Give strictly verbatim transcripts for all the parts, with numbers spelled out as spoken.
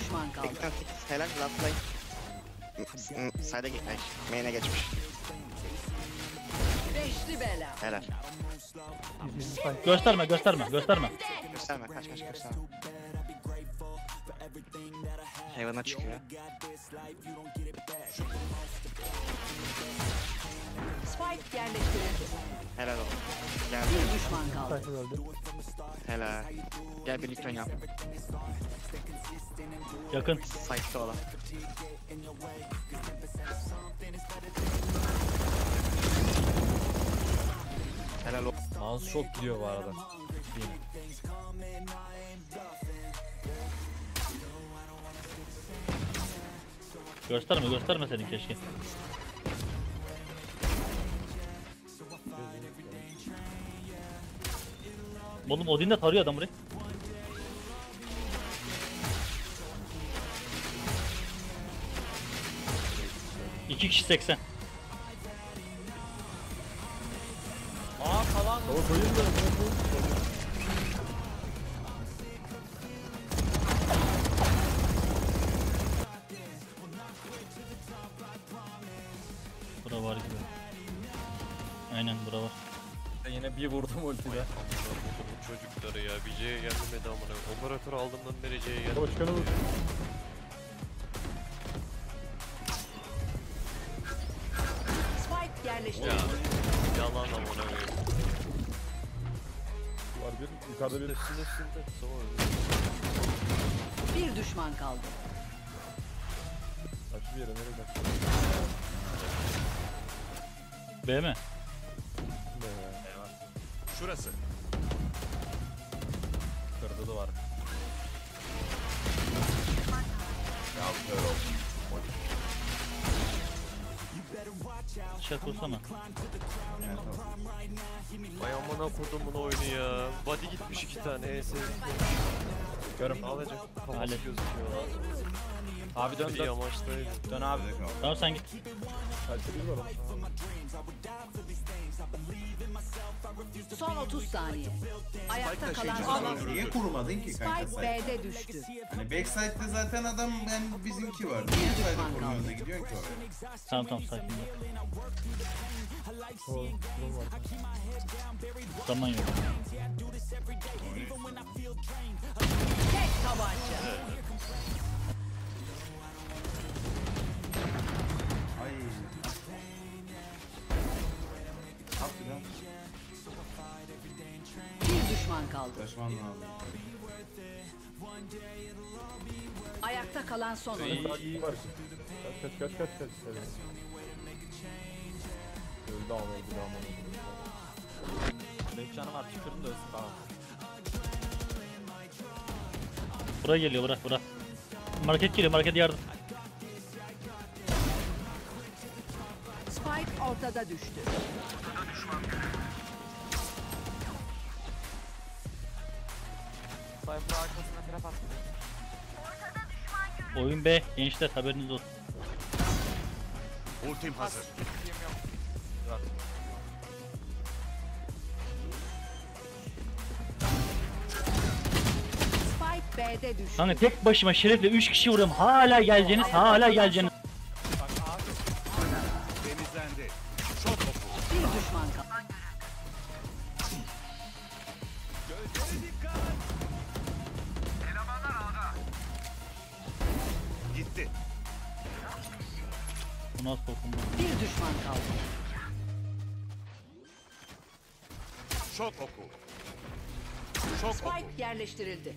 düşman kaldı. seksen sekiz helal lastline. Sayda gitmiş. Main'e geçmiş. Beşli bela. Helal. Gösterme, gösterme, gösterme. Gösterme, kaç kaç gösterme. Hayvana çıkıyor. Spike yerleştirildi. Helal olsun. Gel bir düşman kaldı. Helal. Gel birlikte yap. Yakın. Spike'da olan. Helal olsun. Mouse shot gidiyor bu arada. Gösterme, gösterme senin keşke. Oğlum Odin de tarıyor adam burayı. İki kişi seksen. Aa falan. O koyun da. Bura var gibi. Aynen bura var. Yine bir vurdum ultiyle. Çocukları ya, bir C'ye gelmedi amına. Operatör aldığımdan beri C'ye gelmedi. Başkanı vurdu. Spike yerleşti. Ya, yalan amına. Var bir, yukarıda bir. Bir düşman kaldı. Açı bir yere, nereye? B mi? B. Şurası. Kırdı duvar. Şak olsana. Evet, vay amına kurdum bunu oyunu ya. Body gitmiş iki tane. E, görüm alacak. Kafası gözüküyor. Abi dön dön. Dön abi. Tamam sen git. Son otuz saniye. Ayakta kalan adam. Niye kurumadın ki kanka? Spike B'de düştü. Hani backside'de zaten adam ben bizimki var. Niye sayda kurumada gidiyorsun ki oraya? Tamam tamam sakin ol. Zaman yok. Tek tabanca. Ay. Bir düşman kaldı. Düşman kaldı. Ayakta kalan son. İyi, iyi var. Kaç kaç kaç kaç. Öldü ama öldü ama. Beş canı var, çıkırın da ölsün tamam. Bura geliyor, bura bura. Market geliyor, market yardım. Spike ortada düştü. Sayfa arkasına trap attı. Oyun be gençler, haberiniz olsun. Ultim hazır. Spike B'de düştü. Hani tek başıma şerefle üç kişi vuruyorum. Hala geleceğiniz, hala geleceğiniz. Bir düşman kaldı. Şok oku. Şok Spike oku. Yerleştirildi.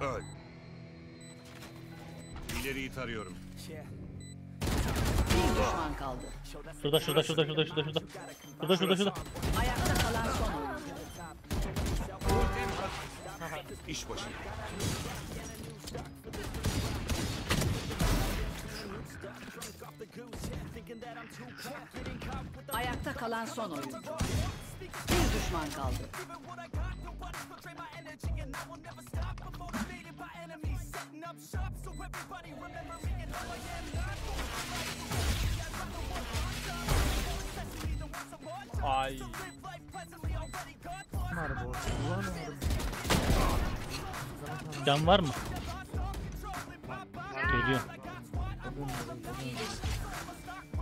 Öl. İleriyi tarıyorum. Bir düşman kaldı. Şurada şurada şurada şurada şurada şurada. Şurada şurada şurada. Ayakta kalan son. İş başı. Ayakta kalan son oyuncu. Bir düşman kaldı. Ay. Can var mı? Geliyor.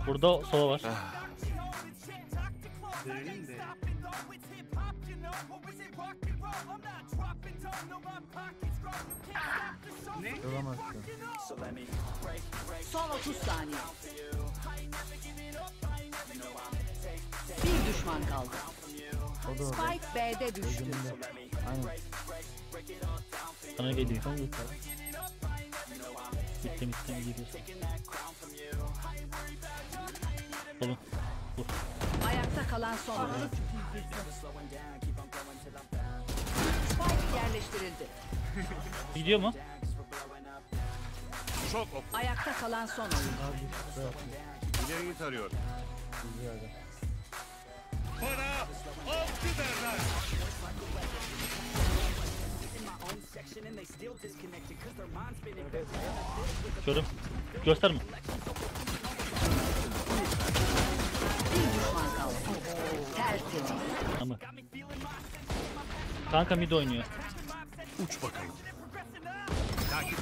Burada sola var. Son otuz saniye. Bir düşman kaldı. Spike B'de düştü. Aynen. Sana geliyor. Bittim bittim gidiyor. Oğlum. Ayakta kalan son. Spike yerleştirildi. Gidiyor mu? Çok ok. Ayakta kalan son oyun. İleri git arıyor. Para! Altı derler! Görüm. Göster mi? Ama. Kanka mid oynuyor. Uç bakayım. Takip.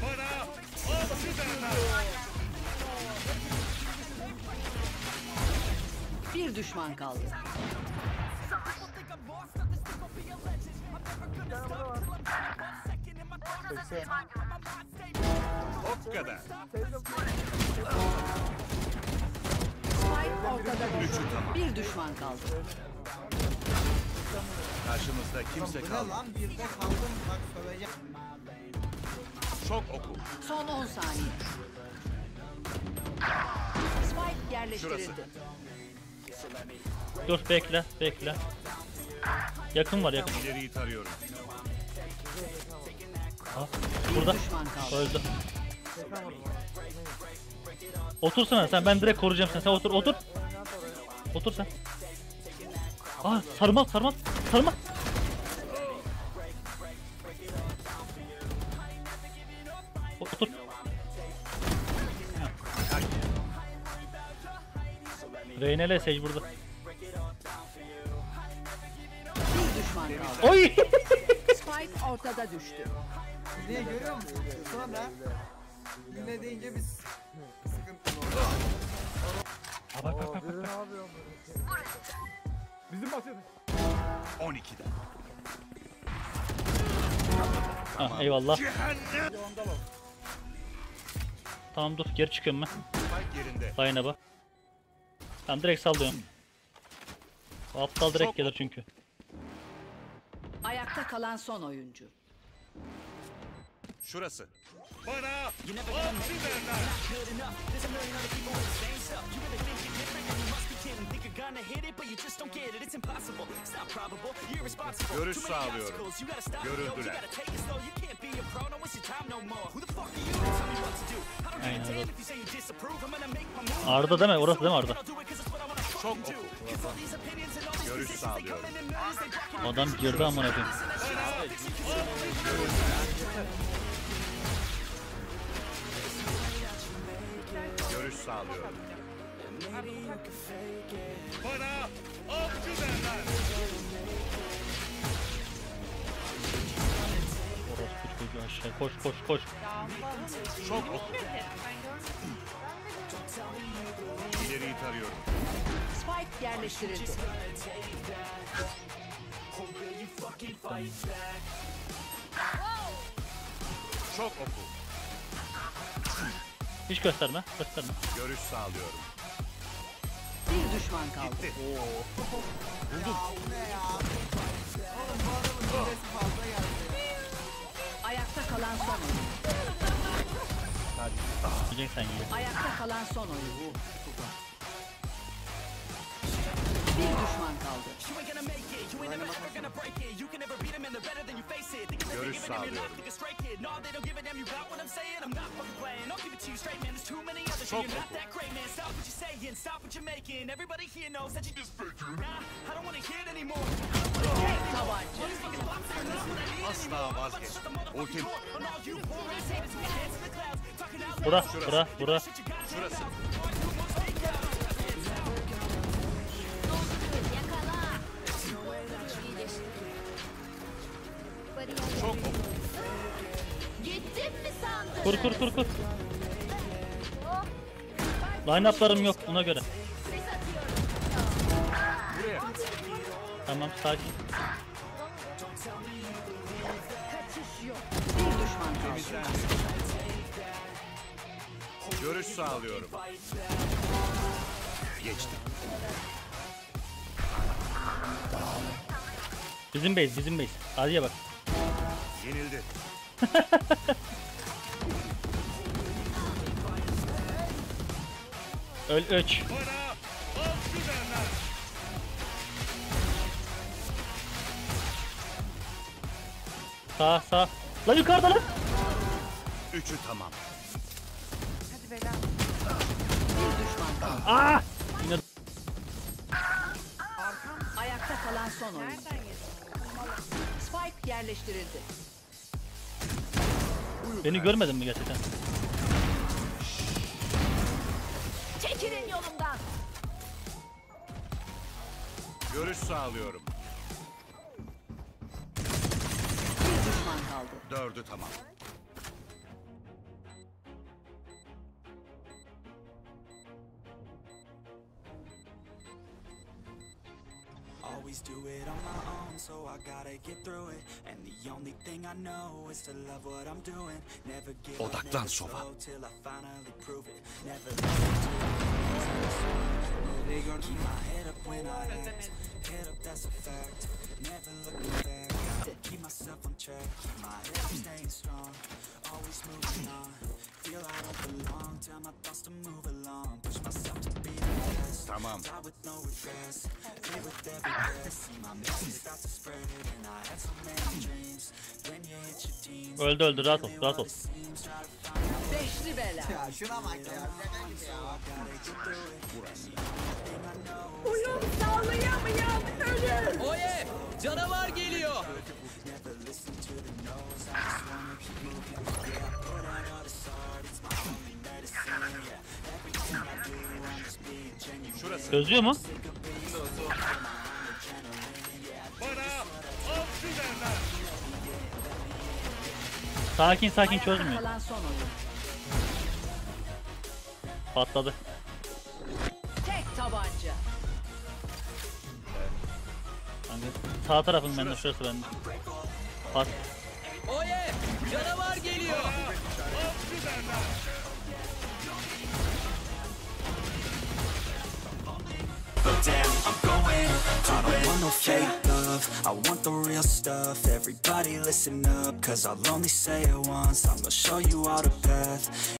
Para! Altı derler! Bir düşman kaldı. O kadar. Bir düşman kaldı. Karşımızda kimse kaldı. Çok oku. Son on saniye. Spike yerleştirildi. Şurası. Dur bekle bekle. Yakın var yakın. İleriyi tarıyorum. Ha, burada. Öldü. Otursana sen, ben direkt koruyacağım sen. Sen otur otur. Otur sen. Aa sarmal sarmal sarmal. Otur. Reynele Sage burada. Bir düşman kaldı. Oy! Spike ortada düştü. Niye görüyor musun? Sonra yine deyince biz sıkıntı oldu. Aa, bak bak bak. Bizim basıyoruz. on ikide. Tamam. Ah, eyvallah. Tamam dur, geri çıkıyorum ben. Spike yerinde. Dayına bak. Tamam direkt sallıyorum. O aptal direkt Çok... gelir çünkü. Ayakta kalan son oyuncu. Şurası. Bana! Yine görüş sağlıyorum. Görüldüler. Aynen. Arda değil mi? Orası değil mi Arda? Çok oku. Görüş sağlıyorum. Adam girdi amına koyayım. Görüş sağlıyorum. Bana avcı derler. Aşağı koş koş koş. Çok ileriyi tarıyorum. Spike yerleştirildi. Çok oku. Hiç gösterme, gösterme. Görüş sağlıyorum. Bir düşman kaldı. Gitti. Oo. Buldum. Ayakta kalan son oyun. Ah. Ayakta kalan son oyun. Bir düşman kaldı. Görüş sağlıyorum. Çok oku. Asla vazgeç. Ultim. Bura, bura, bura. Şurası. Çok ok. Gittin mi sandın? Kur kur kur kur. Line-up'larım yok buna göre. Buraya. Tamam sakin. Görüş sağlıyorum. Geçtim. Bizim base, bizim base. Hadiye bak. Yenildi. Öl öç. Sağ sağ. La yukarıda lan. Üçü tamam. Hadi bela. Düşman. Aa! Yine... Ayakta kalan son oyun. Spike yerleştirildi. Beni görmedin mi gerçekten? Çekilin yolumdan. Görüş sağlıyorum. Bir düşman kaldı. Dördü tamam. Always do it on my own, so I gotta get through it. And the only thing I know is to love what I'm doing. Never give up, never slow till I finally prove it. Never let keep my head up when I act. Head up, that's a fact. Never looking back. Keep myself on track. Keep my head up, staying strong. Always moving on. Feel I don't belong. Tell my thoughts to move along. Push myself to be the best. Tamam. Die with no regrets. Live with every breath. See my message about to spread. And I had so many dreams. When you hit your teens. Öldü öldü rahat ol rahat ol. Beşli bela. Ya şuna bak ya. Uyum sallayamıyorum. Ölüm. Oye canavar geliyor. Gözlüyor mu? Sakin sakin çözmüyor. Patladı. Tek tabanca. Sağ tarafın bende, şurası bende. Pat. Oye! Canavar geliyor! I don't want no fake love, I want the real stuff. Everybody listen up, cause I'll only say it once. I'm gonna show you all the path.